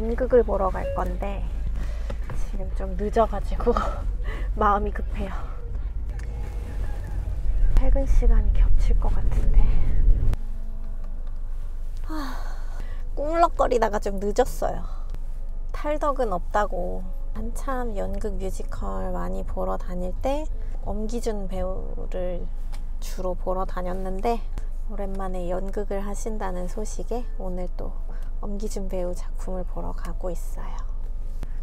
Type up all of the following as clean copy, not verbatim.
연극을 보러 갈 건데 지금 좀 늦어가지고 마음이 급해요. 퇴근 시간이 겹칠 것 같은데 꾸물럭거리다가 좀 늦었어요. 탈덕은 없다고 한참 연극 뮤지컬 많이 보러 다닐 때 엄기준 배우를 주로 보러 다녔는데 오랜만에 연극을 하신다는 소식에 오늘 또 엄기준 배우 작품을 보러 가고 있어요.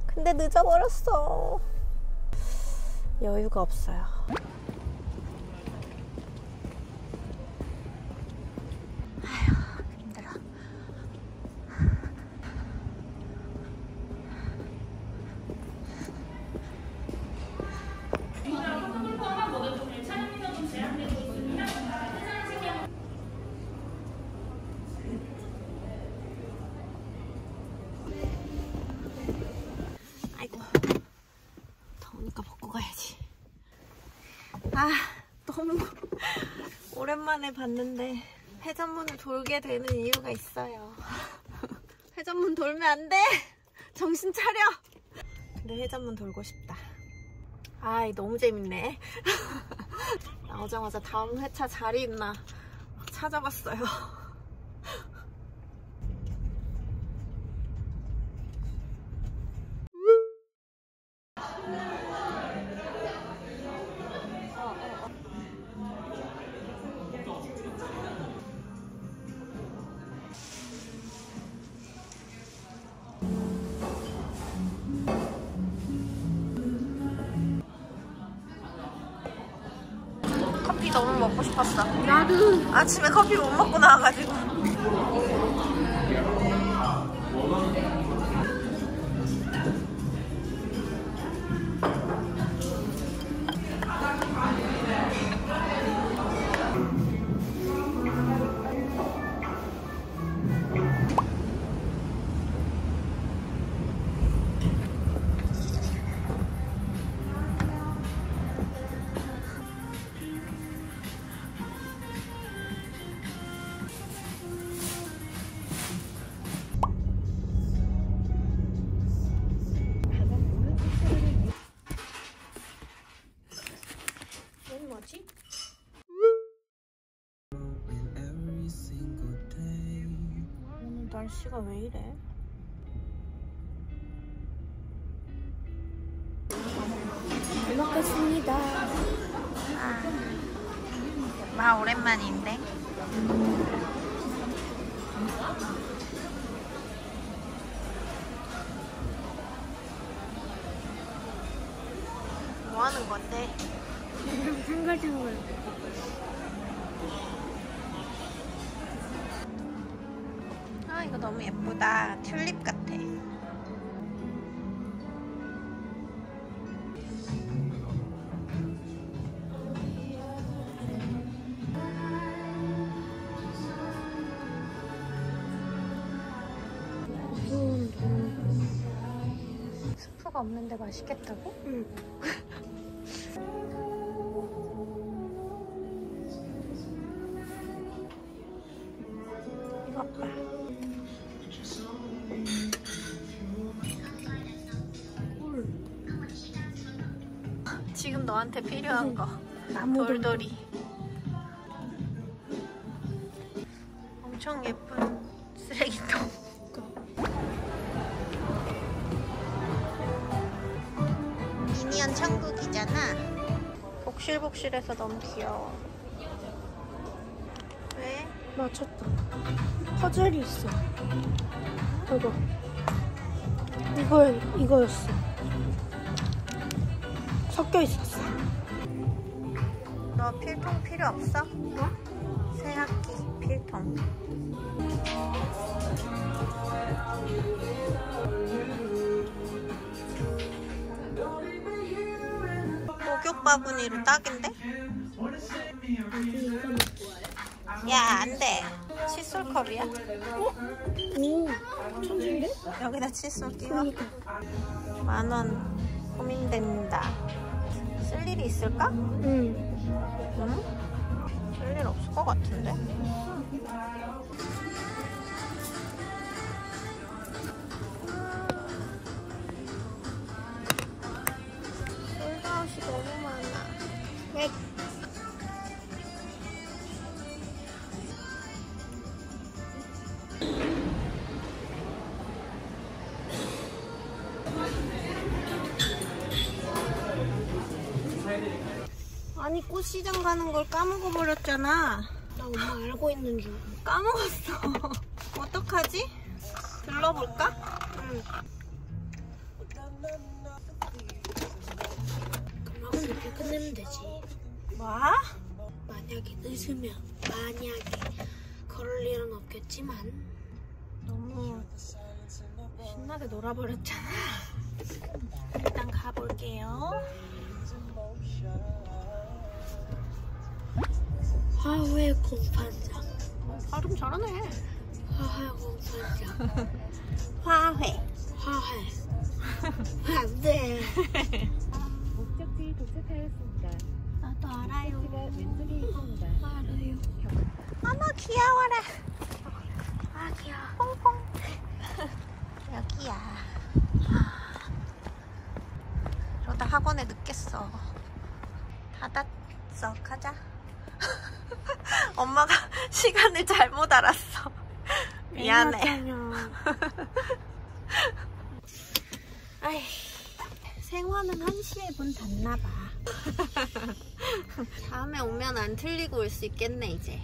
근데 늦어버렸어. 여유가 없어요. 아휴, 힘들어. 아이고, 더우니까 벗고 가야지. 아, 너무 오랜만에 봤는데 회전문을 돌게 되는 이유가 있어요. 회전문 돌면 안 돼! 정신 차려! 근데 회전문 돌고 싶다. 아이, 너무 재밌네. 나오자마자 다음 회차 자리 있나 찾아봤어요. 너무 먹고 싶었어. 나도 아침에 커피 못 먹고 나와가지고. 날씨가 왜 이래? 잘 먹겠습니다. 아, 오랜만인데? 뭐 하는 건데? 한가정을. 이거 너무 예쁘다. 튤립 같아. 스프가 없는데 맛있겠다고? 응. 이거 봐. 지금 너한테 필요한 거. 돌돌이. 엄청 예쁜 쓰레기통. 미니언 천국이잖아. 복실복실해서 너무 귀여워. 왜? 맞췄다. 퍼즐이 있어. 이거였어. 섞여 있었어. 너 필통 필요 없어? 어? 새 학기 필통. 목욕 바구니로 딱인데? 야, 안 돼. 칫솔컵이야? 어? 오, 천진데? 여기다 칫솔 끼워. 그러니까. 10,000원 고민된다. 쓸 일이 있을까? 응? 쓸 일 없을 것 같은데? 아니 꽃시장 가는 걸 까먹어버렸잖아. 나 엄마 알고 있는 줄 까먹었어. 어떡하지? 들러볼까? 응. 그럼 이렇게 끝내면 되지. 뭐? 만약에 늦으면, 만약에 그럴 일은 없겠지만 너무 신나게 놀아버렸잖아. 일단 가볼게요. 화훼 공판장. 발음 잘하네. 화훼 공판장. 화훼 안돼. 목적지 도착하였습니다. 나도 알아요. 알아요. 어머 귀여워라. 아 귀여워. 퐁퐁. 여기야. 이러다 학원에 늦겠어. 닫았어. 가자. 엄마가 시간을 잘못 알았어. 미안해. 아이, 생화는 1시에 문 닫나봐. 다음에 오면 안 틀리고 올 수 있겠네 이제.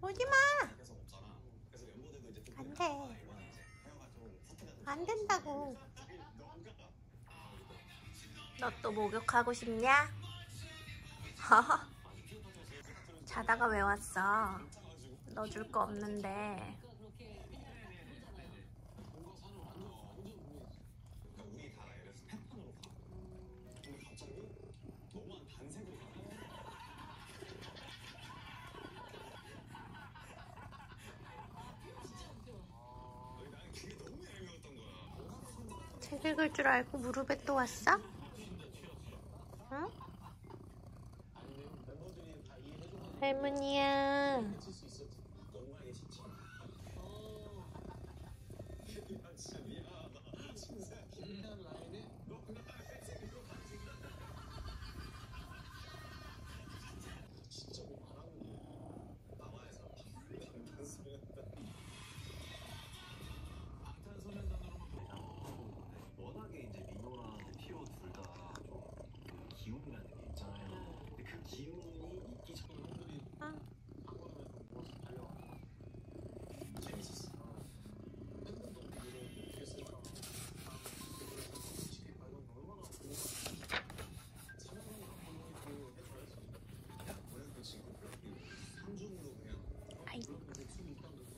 오지마! 안 돼. 안 된다고. 너 또 목욕하고 싶냐? 자다가 왜 왔어? 너 줄 거 없는데. 책 읽을 줄 알고 무릎에 또 왔어? 응? 할머니야.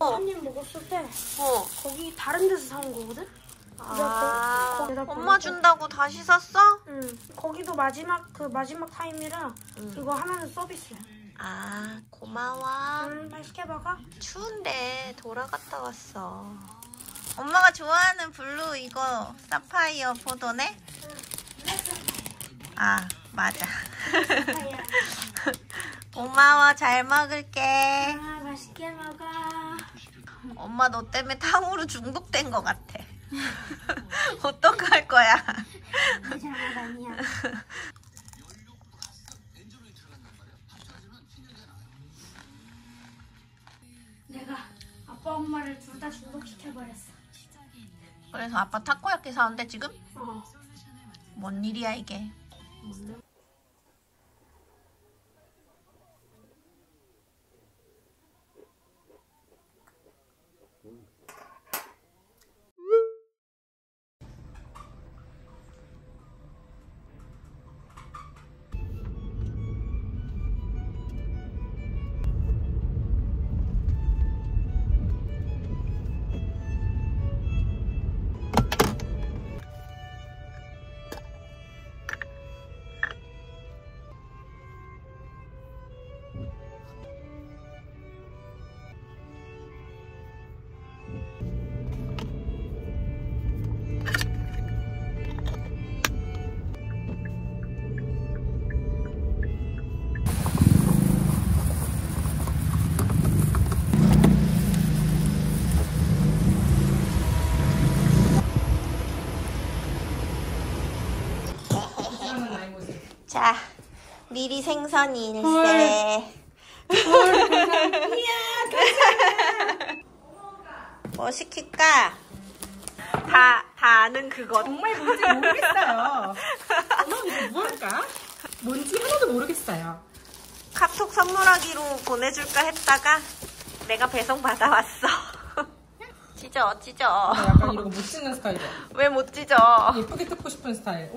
손님 먹었을 때 거기 다른 데서 사온 거거든? 아 엄마 준다고 다시 샀어? 응. 거기도 마지막 타임이라 이거 하나는 서비스야. 아 고마워. 맛있게 먹어. 추운데 돌아갔다 왔어. 엄마가 좋아하는 블루 이거 사파이어 포도네? 응. 아 맞아. 고마워. 잘 먹을게. 아 맛있게 먹어. 엄마 너 때문에 탕후루 중독된 것 같아. 어떡할 거야? 내 잘못 아니야. 내가 아빠 엄마를 둘 다 중독시켜버렸어. 그래서 아빠 타코야끼 사는데 지금? 어. 뭔 일이야 이게? 자, 미리 생선이 일세. 뭐 시킬까? 다 아는 그거. 정말 뭔지 모르겠어요. 그럼 이거 뭘까? 뭔지 하나도 모르겠어요. 카톡 선물하기로 보내줄까 했다가 내가 배송 받아왔어. 찢어. 약간 이런 거 못 찢는 스타일이야. 왜 못 찢어? 예쁘게 뜯고 싶은 스타일.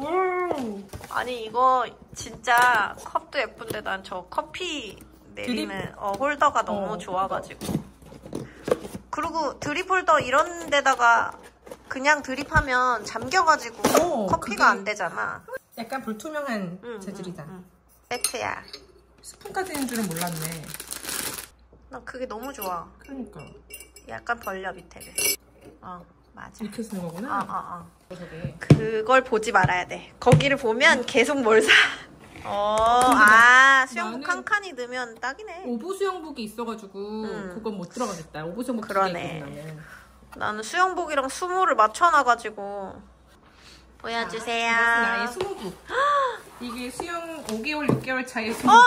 아니 이거 진짜 컵도 예쁜데 난 저 커피 내리는 드립? 홀더가 너무 좋아가지고. 그리고 드립 홀더 이런 데다가 그냥 드립하면 잠겨가지고 커피가 안 되잖아. 약간 불투명한 재질이다. 세트야. 스푼까지 있는 줄은 몰랐네. 난 그게 너무 좋아. 그러니까. 약간 벌려 밑에를. 맞아. 이렇게 쓰는 거구나. 그걸 보지 말아야 돼. 거기를 보면 계속 뭘 사. 수영복 한 칸이 넣으면 딱이네. 오브 수영복이 있어가지고 그건 못 들어가겠다. 오브 수영복 그러네. 나는 수영복이랑 수모를 맞춰놔가지고. 보여주세요. 이것은 아예 수모복. 이게 수영 5개월, 6개월 차이 수모복.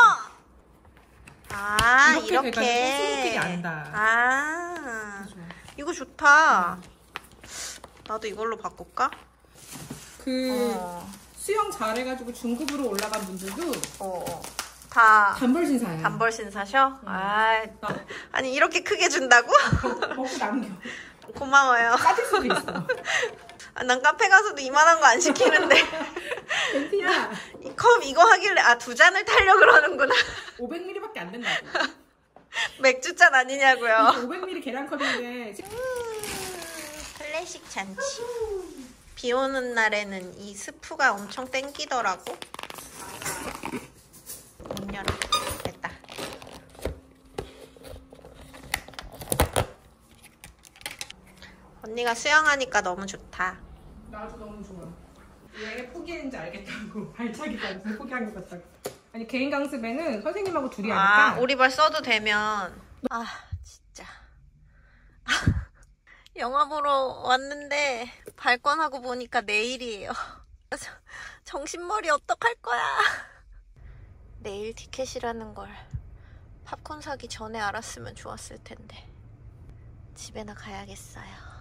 이렇게 수모끼리 안다. 이거 좋다. 나도 이걸로 바꿀까? 수영 잘해가지고 중급으로 올라간 분들도 다 단벌 신사야. 단벌 신사셔? 아니 이렇게 크게 준다고? 먹고 남겨. 고마워요. 빠질 수도 있어. 난 카페 가서도 이만한 거 안 시키는데. 벤티야. 컵 이거 하길래 두 잔을 타려고 그러는구나. 500ml밖에 안 된다고. 맥주잔 아니냐고요. 500ml 계란컵인데. 클래식 잔치. 비 오는 날에는 이 스프가 엄청 땡기더라고. 문 열어. 됐다. 언니가 수영하니까 너무 좋다. 나도 너무 좋아. 왜 포기했는지 알겠다고. 발차기 때문에 포기한 것 같다고. 아니 개인 강습에는 선생님하고 둘이 하니까 오리발 써도 되면. 진짜 영화 보러 왔는데 발권하고 보니까 내일이에요. 정신머리 어떡할 거야. 내일 티켓이라는 걸 팝콘 사기 전에 알았으면 좋았을 텐데. 집에나 가야겠어요.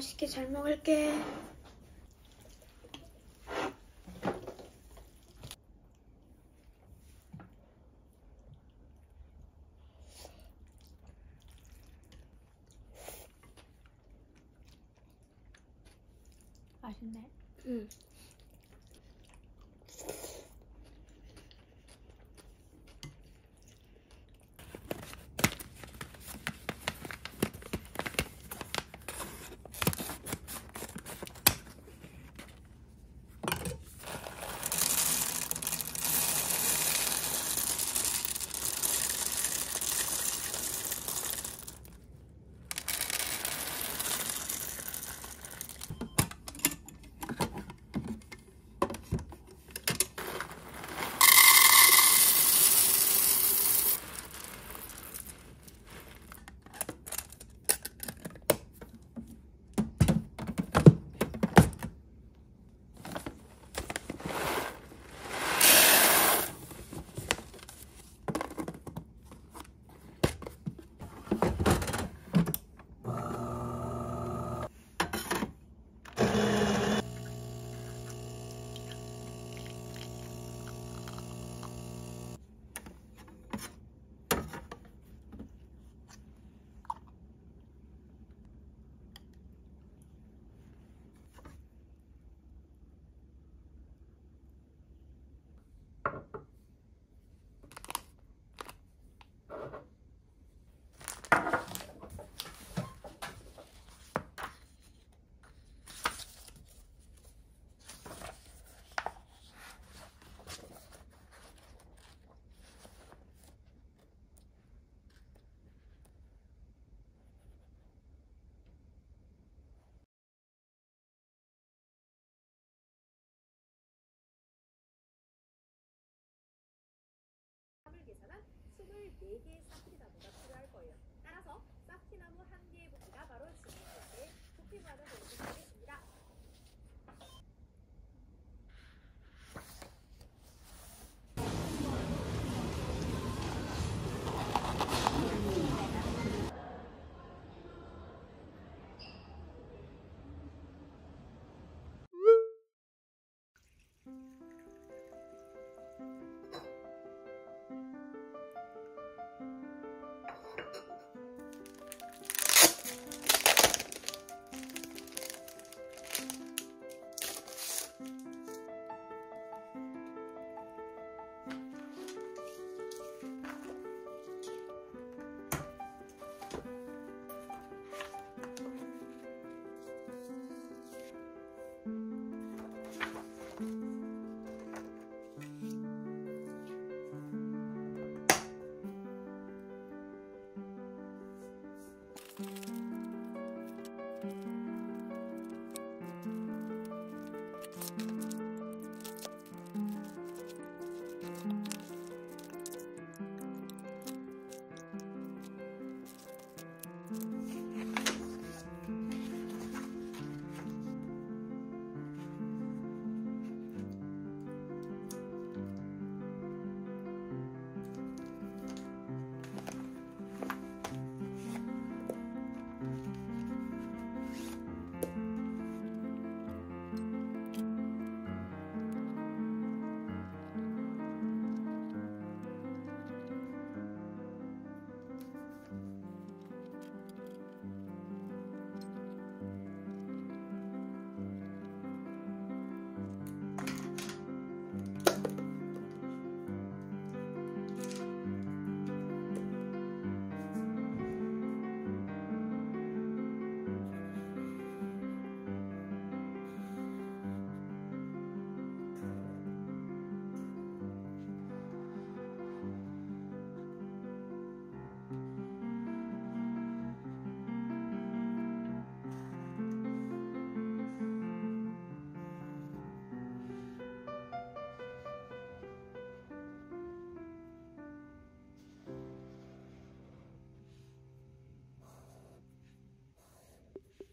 맛있게 잘 먹을게. 맛있네. 응. 계산한 24개의 싹티나무가 필요할 거예요. 따라서 싹티나무 한 개의 부피가 바로 지금까지 부피만을 보시면 되겠습니다.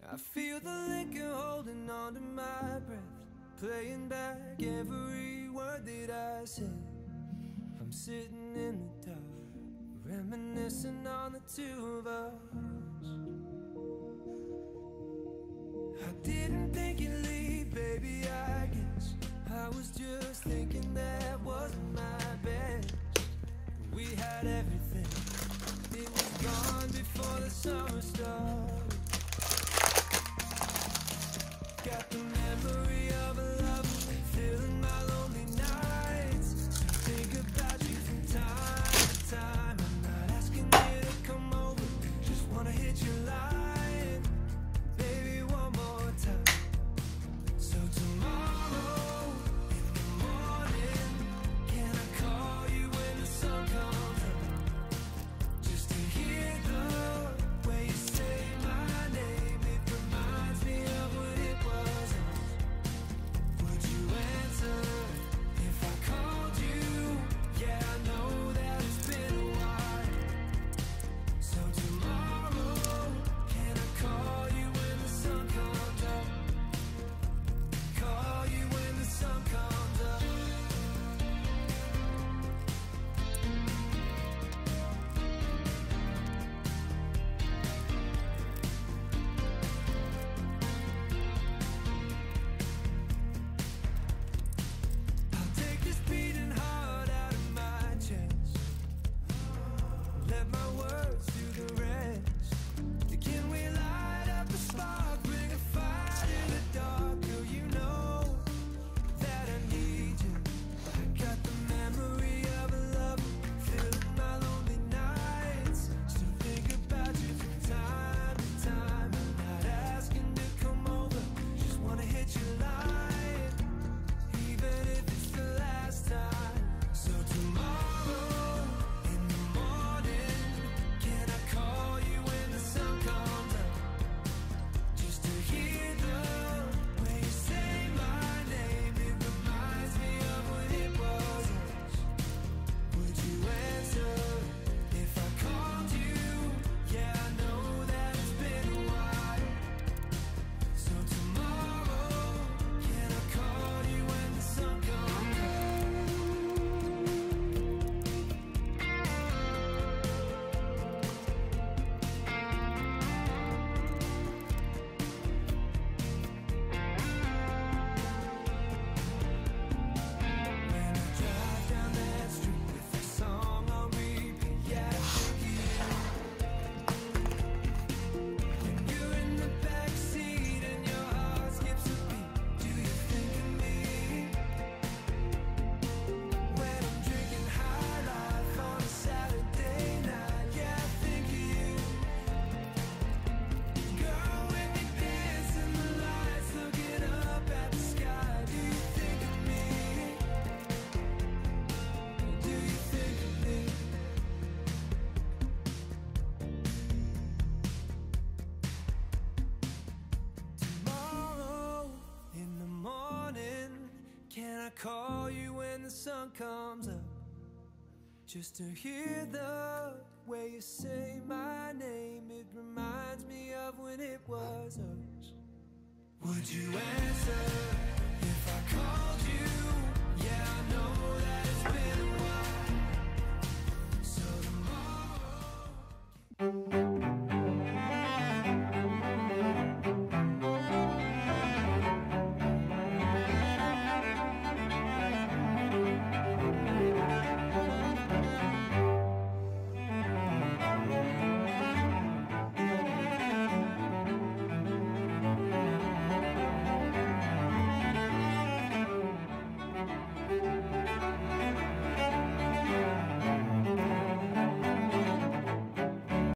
I feel the liquor holding on to my breath, playing back every word that I said. I'm sitting in the dark, reminiscing on the two of us. I didn't think you'd leave, baby, I guess I was just thinking that wasn't my best. We had everything, it was gone before the summer started. Got the memory. Call you when the sun comes up, just to hear the way you say my name. It reminds me of when it was us. Would you answer if I called?